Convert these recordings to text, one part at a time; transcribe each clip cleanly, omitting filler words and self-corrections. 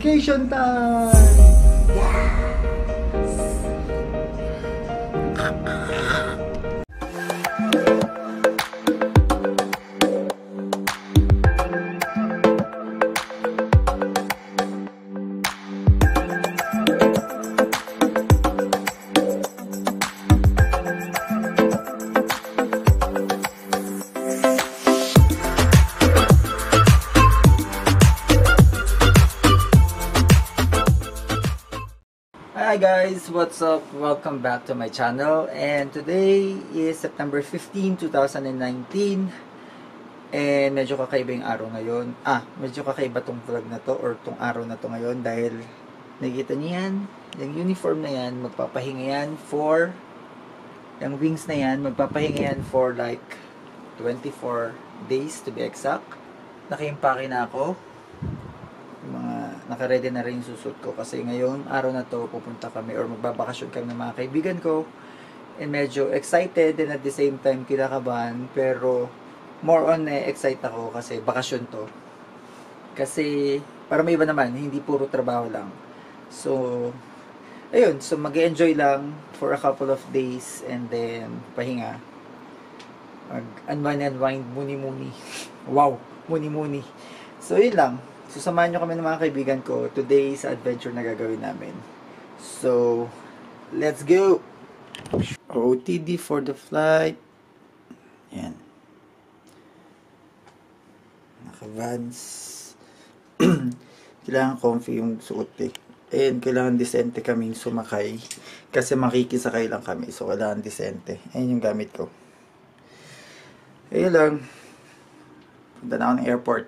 Vacation time! Hi guys, what's up? Welcome back to my channel, and today is September 15, 2019 and medyo kakaiba yung araw ngayon. Medyo kakaiba tong vlog na to or tong araw na to ngayon dahil nakita niyo yan, yung uniform na yan, magpapahinga yan for yung wings na yan, magpapahinga yan for like 24 days to be exact. Nakaimpake na ako. Naka-ready na rin yung susuot ko kasi ngayong araw na to pupunta kami or magbabakasyon kami ng mga kaibigan ko, and medyo excited and at the same time kinakabahan, pero more on excited ako kasi bakasyon to, kasi para may iba naman, hindi puro trabaho lang. So ayun, so mag-enjoy lang for a couple of days and then pahinga, mag-unwind muni-muni. Wow, muni-muni. So yun lang. So, samahan nyo kami ng mga kaibigan ko today sa adventure na gagawin namin. So, let's go! OOTD for the flight. Ayan. Naka-vans. Kailangan comfy yung suot eh. And kailangan disente kaming sumakay. Kasi makikisakay lang kami. So, kailangan disente. Ayan yung gamit ko. Ayan lang. Punta na ako ng airport.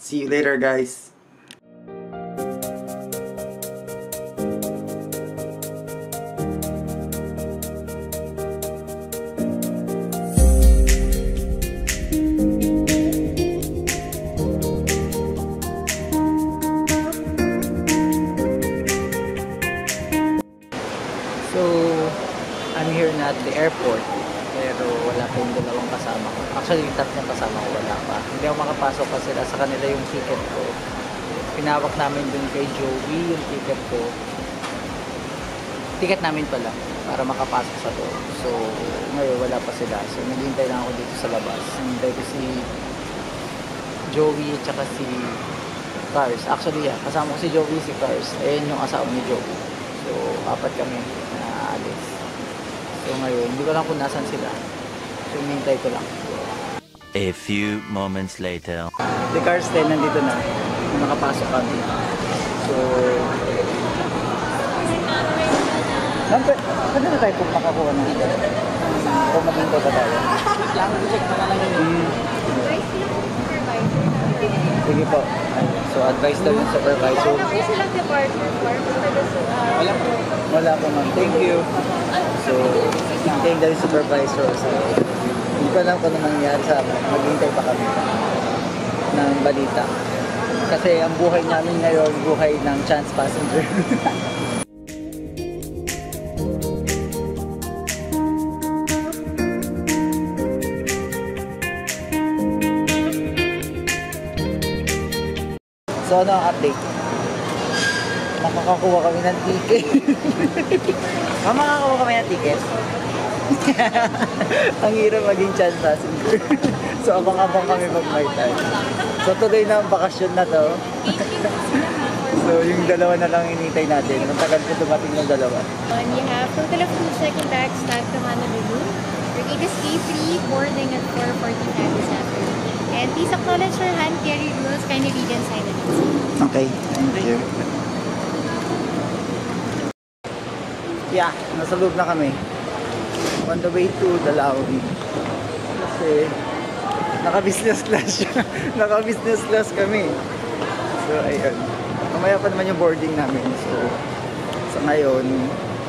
See you later, guys. So, I'm here na at the airport. Pero wala pa yung dalawang kasama ko. Actually, yung tatlong kasama ko wala pa. Hindi ako makapasok kasi nasa kanila yung ticket ko. Pinawak namin dun kay Joey yung ticket ko. Ticket namin pala para makapasok sa to. So, ngayon wala pa sila. So, naghihintay lang ako dito sa labas. Hintay ko si Joey at saka si Cars. Actually, yeah, kasama ko si Joey, si Cars. Ayan yung asawa ni Joey. So, apat kami na alis. So ngayon, hindi ko lang kung nasan sila. So, hinihintay ko lang. A few moments later. The car stand nandito na. Nakapasok kami. So, saan na tayo kung makakuha na? Kung matinto ba tayo? Check na lang yun. Sige po. So, advice daw yung supervisor. Wala po silang department for? Wala po. Wala po, ma'am. Thank you. So, hintay na yung supervisor. So, hindi ko alam kung ano nangyari sa amin. Maghintay pa kami ng balita. Kasi ang buhay namin ngayon, buhay ng chance passenger. So, ano ang update? Makakakuha kami ng ticket. Makakakuha kami ng ticket? Ang hirap maging chance passenger. So, abang-abang kami mag-my time. So, today na ang bakasyon na to. So, yung dalawa na lang initay natin. Ang tagal ko dumating ng dalawa. On behalf of the second bag staff to Honolulu, your gate is K3, boarding at 4:45 this afternoon. And please acknowledge your hand carry rules, kindly read and sign it. Okay, thank you. Yeah, nasa loob na kami. On the way to Davao. Kasi naka-business class. Naka-business class kami. So ayun. Mamaya pa naman yung boarding namin. So sa ngayon,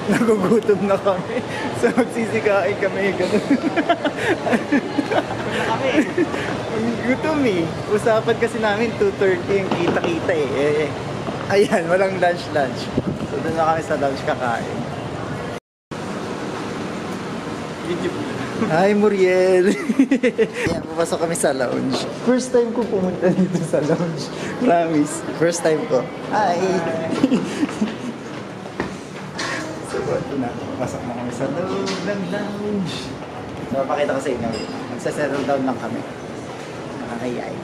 nagugutom na kami. So magsisikain kami. Kami. Gutom eh. Usapan kasi namin 2:30 yung kita-kita eh. Ayan, walang lunch. So doon na kami sa lunch kakain. Video. Hi, Muriel! Yeah, papasok kami sa lounge. First time ko pumunta dito sa lounge. Promise. First time ko. Hi! So, ito na. Papasok na kami sa loob ng lounge. So, mapakita ko sa inyo. Magsasettle down lang kami. Nakakayay.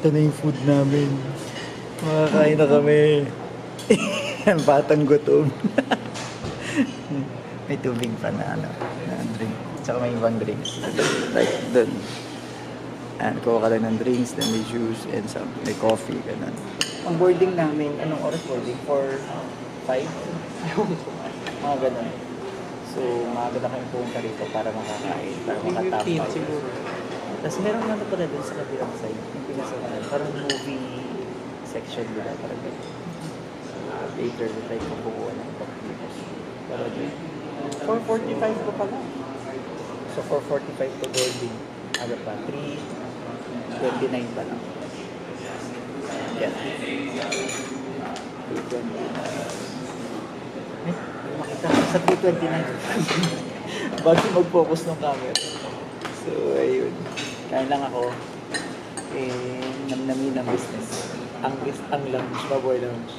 Ito na yung food namin. Makakain na kami. Ang batang gutom. May tubig pa na ano, na drink. Tsaka may ibang drinks. Like dun. And kuha ka lang ng drinks, then may juice, and some, may coffee, ganun. Ang boarding namin, anong oras boarding? 4, 5? Ayaw ko. Mga ganun. So, maaga na kayong pumunta rito para makakain, para makatapay. Tapos meron naman pala dun sa kabilang side, yung pinasawalan, parang movie section dito, parang gano'n. Later, na tayo magbubuwan ng pag-ibos. Pero dyan, 4:45 ko pala. So, 4:45 ko boarding. Aga pa, 3:29 pa lang. Yan. 3:29. Eh, makita ko sa 3:29. Bago mag-focus ng camera. So, ayun. Kain lang ako. Eh, namnamin ang business. Ang lunch, baboy lunch.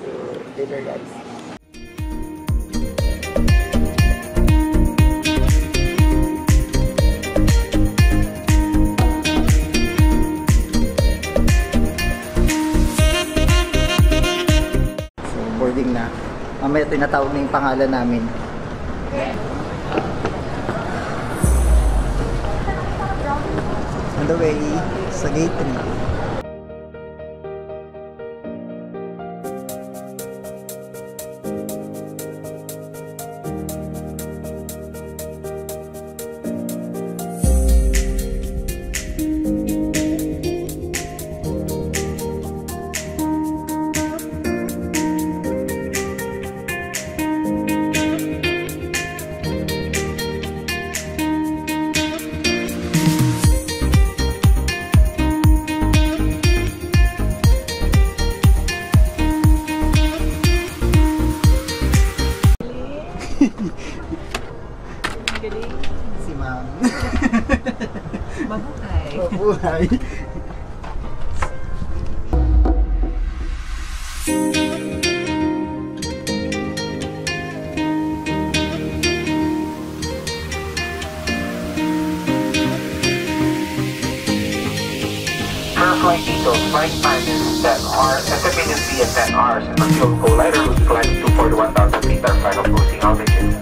So, later guys. So, boarding na. Mamaya tinatawag na yung pangalan namin. The way sa gate 3. Si Ma'am. Mabuhay. Mabuhay. Airplane details, flight timings that are estimated to be at that hours and a fuel collider who's climbing to 41,000 feet are final closing altitude.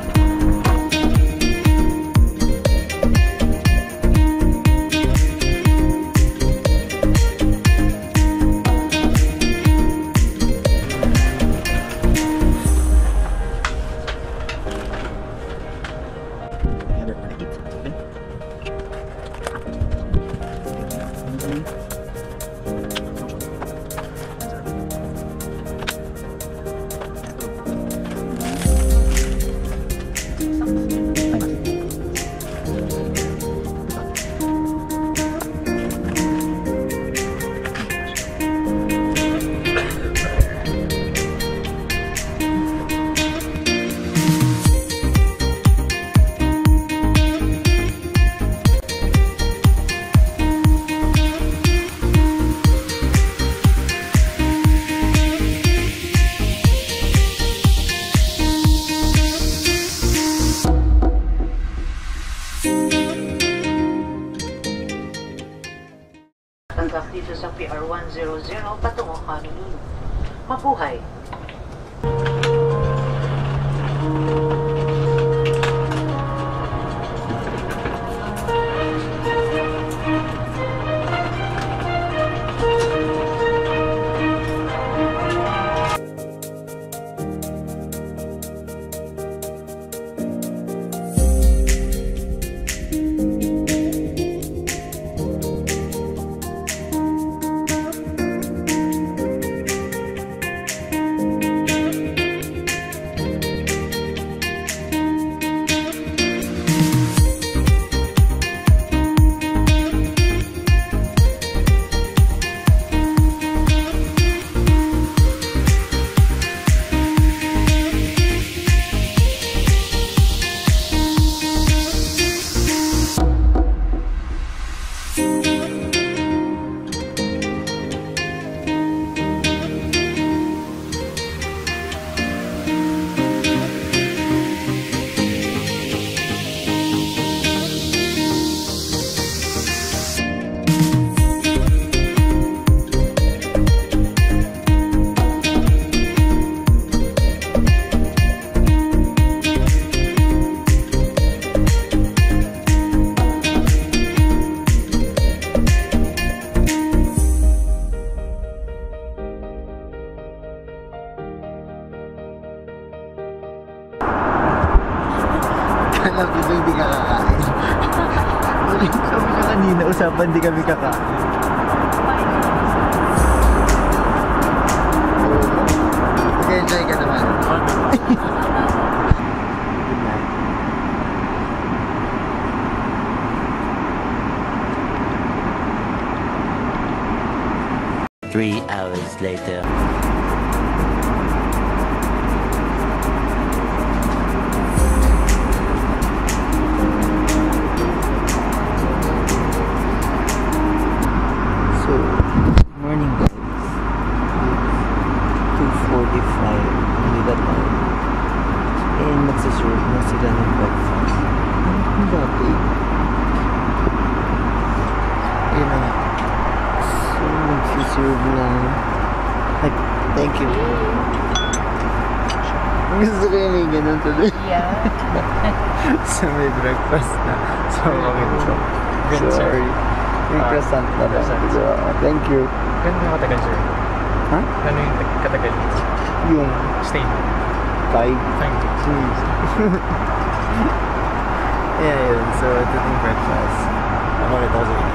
Dito sa PR100 patungong Honolulu. Mabuhay! kanina usapan di kami kakain. Nag-enjoy ka naman. Three hours later. Thank you. Gusto ko yun yung ganun tuloy. Yeah. So may breakfast na. So okay. Good, sir. Yung croissant na ba? Thank you. Gano'n yung katagal, sir? Ha? Gano'n yung katagal? Yung? Stay. 5 weeks. Yeah, yun. So ito yung breakfast. Ako rin ako sa'yo.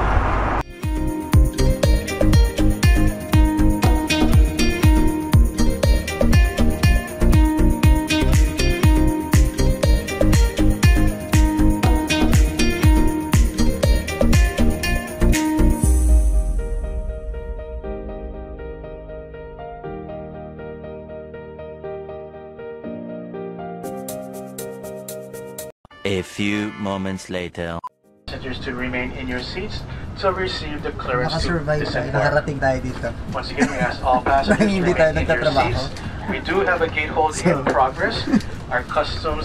A few moments later. Passengers to remain in your seats to receive the clearance to disembark. Once again, we ask all passengers to remain in their seats. We do have a gatehold in progress. Our customs.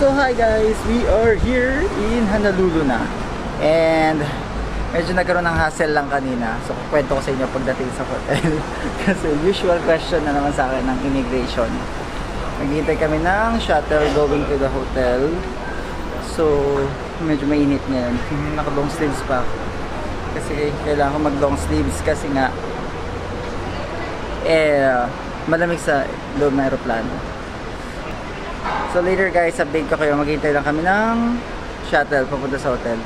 So hi guys, we are here in Honolulu na. And medyo nagkaroon ng hassle lang kanina. So kukwento ko sa inyo pagdating sa hotel. Kasi usual question na naman sa akin ng immigration. Maghihintay kami ng shuttle going to the hotel. So medyo mainit ngayon. Naka long sleeves pa. Kasi kailangan ko mag long sleeves kasi nga malamig sa loob ng aeroplano. So later guys, update ko kayo. Maghihintay lang kami ng shuttle papunta sa hotel.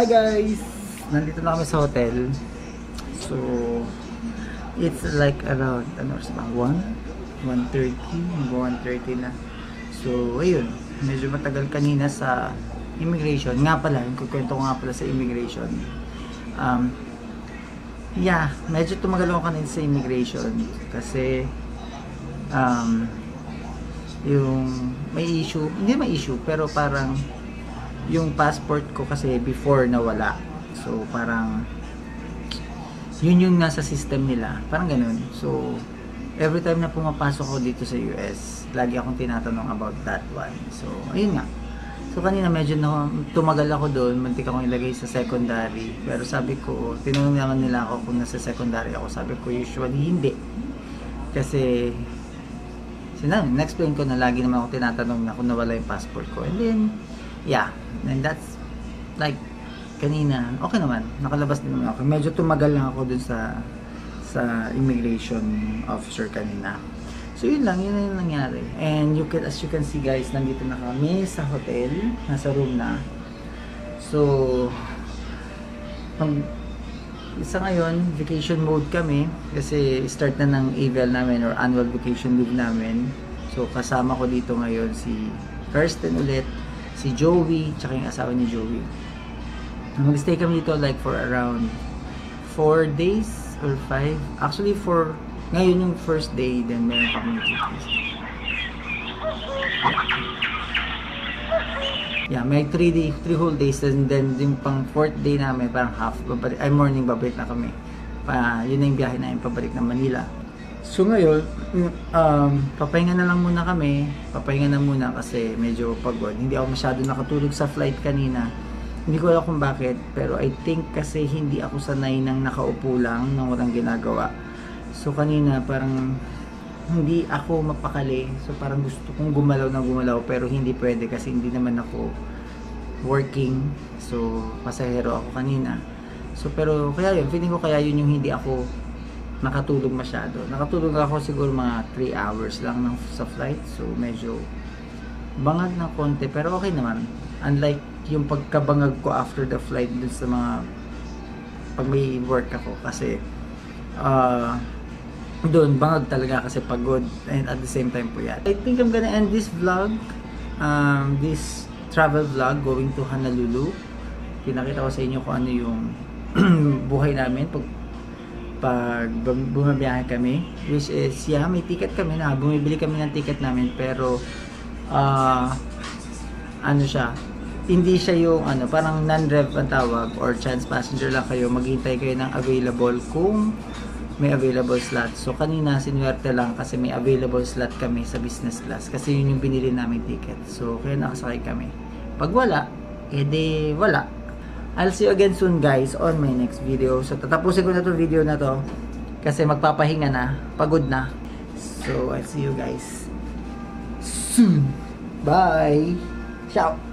Hi guys! Nandito na kami sa hotel. So, it's like around, ano oras ba? 1:30 na. So, ayun. Medyo matagal kanina sa immigration. Nga pala, kukwento ko nga pala sa immigration. Yeah, medyo tumagal ako kanina sa immigration. Kasi, yung may issue, hindi may issue, pero parang yung passport ko kasi before nawala. So parang yun yung nasa system nila. Parang ganun. So every time na pumapasok ko dito sa US, lagi akong tinatanong about that one. So ayun nga. So kanina medyo na tumagal ako doon. Muntik akong ilagay sa secondary. Pero sabi ko, tinanong naman nila ako kung nasa secondary ako. Sabi ko usually hindi. Kasi na-explain ko na lagi naman ako tinatanong na kung nawala yung passport ko. And then yeah, and that's like kanina, okay naman, nakalabas din naman ako. Medyo tumagal lang ako dun sa immigration officer kanina. So yun lang, yun na yung nangyari. And as you can see guys, nandito na kami sa hotel, nasa room na. So isa ngayon, vacation mode kami kasi start na ng AVL namin or annual vacation leave namin. So kasama ko dito ngayon si Kirsten ulit, si Joey, tsaka yung asawa ni Joey. Mag-stay kami dito like for around 4 days or 5. Actually, for ngayon yung first day, then meron kami ng chickens. Yeah, may 3 whole days, and then yung pang 4th day namin, parang half, babalik, ay morning babalik na kami. Yun na yung biyahe namin, pabalik ng Manila. So ngayon, papahinga na lang muna kami, papahinga na muna kasi medyo pagod. Hindi ako masyado nakatulog sa flight kanina. Hindi ko alam kung bakit, pero I think kasi hindi ako sanay ng nakaupo lang, ng walang ginagawa. So kanina parang hindi ako mapakali, so parang gusto kong gumalaw na gumalaw pero hindi pwede kasi hindi naman ako working, so pasahero ako kanina. So pero kaya yun, feeling ko kaya yun yung hindi ako nakatulog masyado. Nakatulog ako siguro mga 3 hours lang ng, sa flight, so medyo bangag na konti pero okay naman, unlike yung pagkabangag ko after the flight dun sa mga pag may work ako kasi doon, bangag talaga kasi pagod, and at the same time po yan. I think I'm gonna end this vlog, this travel vlog going to Honolulu. Pinakita ko sa inyo kung ano yung buhay namin pag bumabiyahe kami, which is, yeah, may ticket kami na, bumibili kami ng ticket namin, pero ano siya, hindi siya yung ano, parang non-rev ang tawag, or chance passenger lang kayo, maghintay kayo ng available kung may available slot. So kanina sinuwerte lang kasi may available slot kami sa business class kasi yun yung binili namin ticket, so kaya nakasakay kami. Pag wala, edi wala. I'll see you again soon guys on my next video. So tatapusin ko na tong video na to kasi magpapahinga na, pagod na. So I'll see you guys soon. Bye. Ciao.